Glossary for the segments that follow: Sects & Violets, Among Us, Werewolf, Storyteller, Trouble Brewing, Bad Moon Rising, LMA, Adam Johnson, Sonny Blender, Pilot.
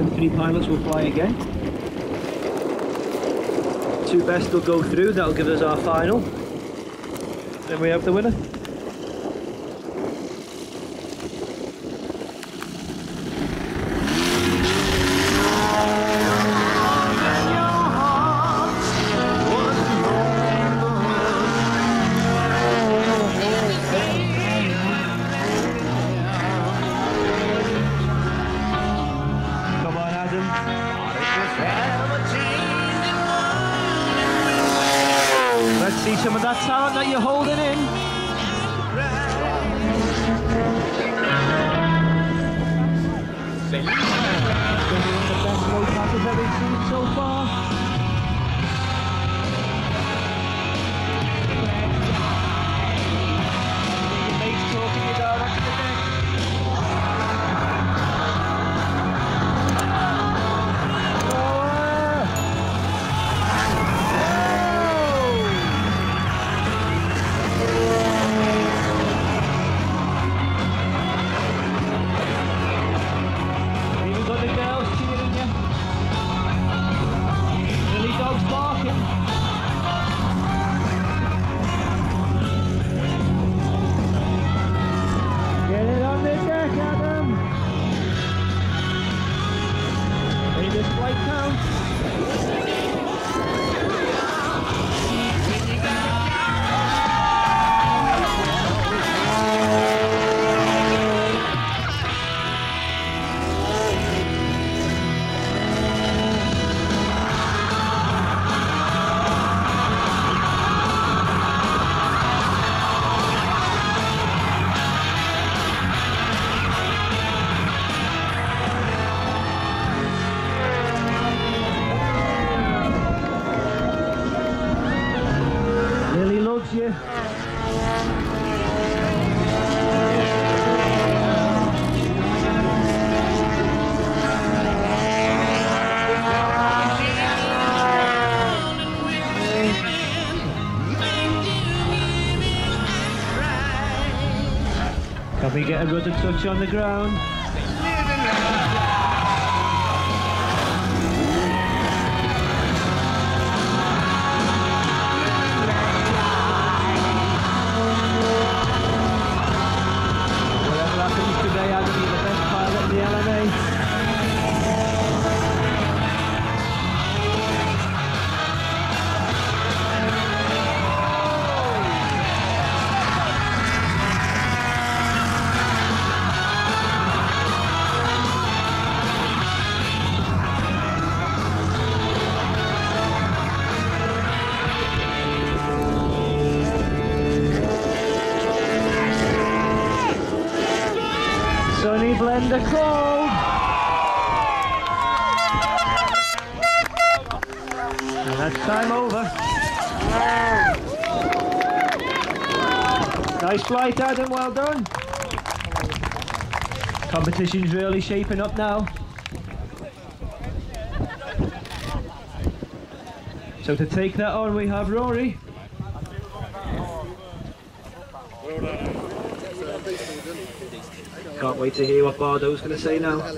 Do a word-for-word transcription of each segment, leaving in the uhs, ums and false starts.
M three pilots will fly again. Two best will go through, that'll give us our final. Then we have the winner. Let's see some of that talent that you're holding in. The best load pass I've ever seen so far. The mate's talking you down after the neck. Can we get a rudder touch on the ground? Sonny Blender called! And that's time over. Nice flight, Adam, well done. Competition's really shaping up now. So to take that on we have Rory. Can't wait to hear what Bardo's going to say now. Okay,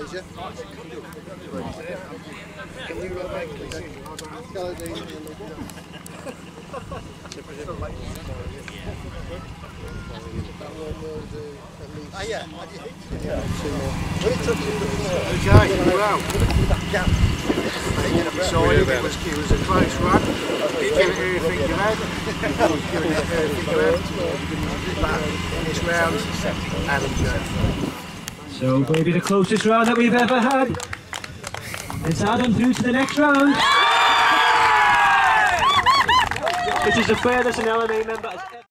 we're out. Sorry, it was a close run. Did you hear anything you had? In this round, Adam Johnson. So maybe the closest round that we've ever had. It's Adam through to the next round. Which is the furthest an L M A member has ever